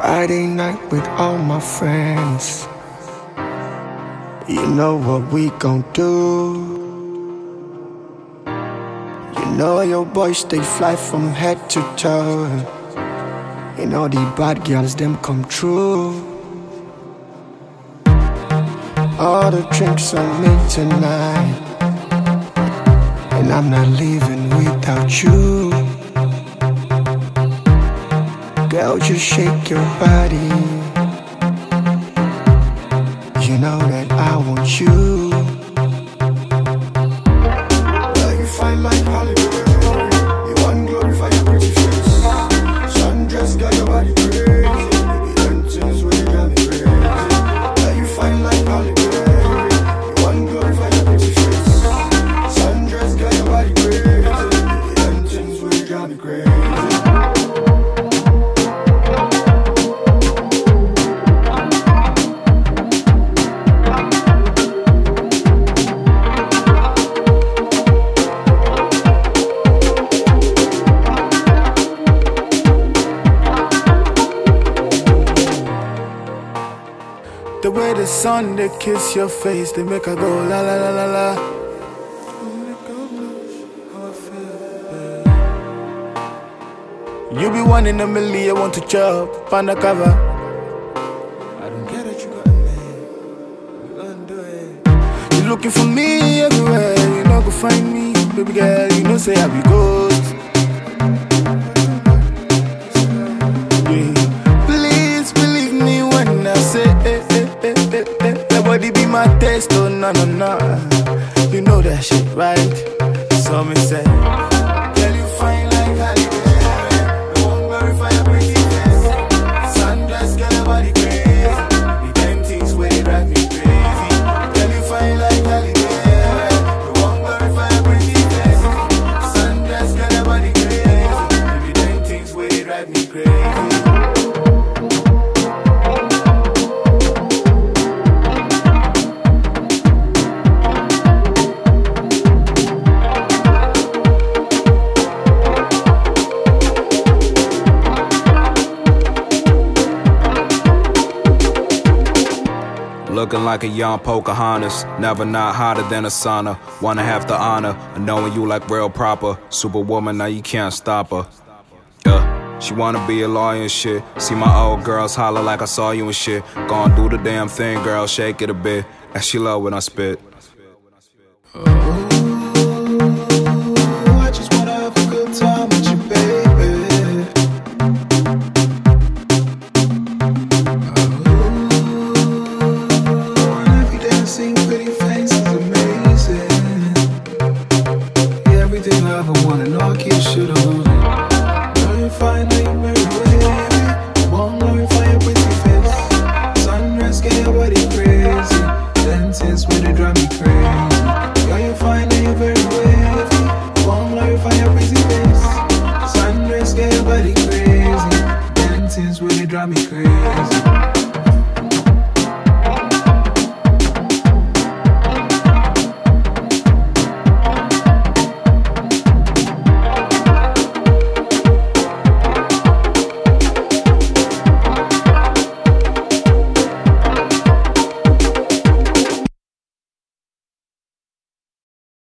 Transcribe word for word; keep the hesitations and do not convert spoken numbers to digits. Friday night with all my friends. You know what we gon' do. You know your boys they fly from head to toe. You know the bad girls them come true. All the drinks on me tonight, and I'm not leaving without you. Girl, just shake your body. You know that I want you. Girl, you fine like Hollywood. You want to glorify your pretty face. Sundress got your body crazy. You be hunting when you got me crazy. Girl, you fine like Hollywood. You want to glorify your pretty face. Sundress got your body crazy. You be hunting when you got me crazy. The way the sun, they kiss your face, they make her go la la la la la. You be one in a million, want to chop, find a cover. I don't care that you got me, we gon' do it. You looking for me everywhere, you know go find me, baby girl, you know say I be ghost. My taste, oh no no no, you know that shit right. So me say, girl you fine like Hollywood. You won't glorify your pretty face. Sundress got your body crazy. The damn things where they drive me crazy. Girl you fine like Hollywood. You won't glorify your pretty face. Sundress got your body crazy. The damn things where they drive me crazy. Looking like a young Pocahontas, never not hotter than a sauna. Wanna have the honor of knowing you like real proper. Superwoman, now you can't stop her. Yeah. She wanna be a lawyer and shit. See my old girls holler like I saw you and shit. Gonna do the damn thing, girl, shake it a bit. And she love when I spit. Ooh, I just wanna have a good time with you, baby. Everything I ever wanted, no, I can't shoot a hole. Now you finally married.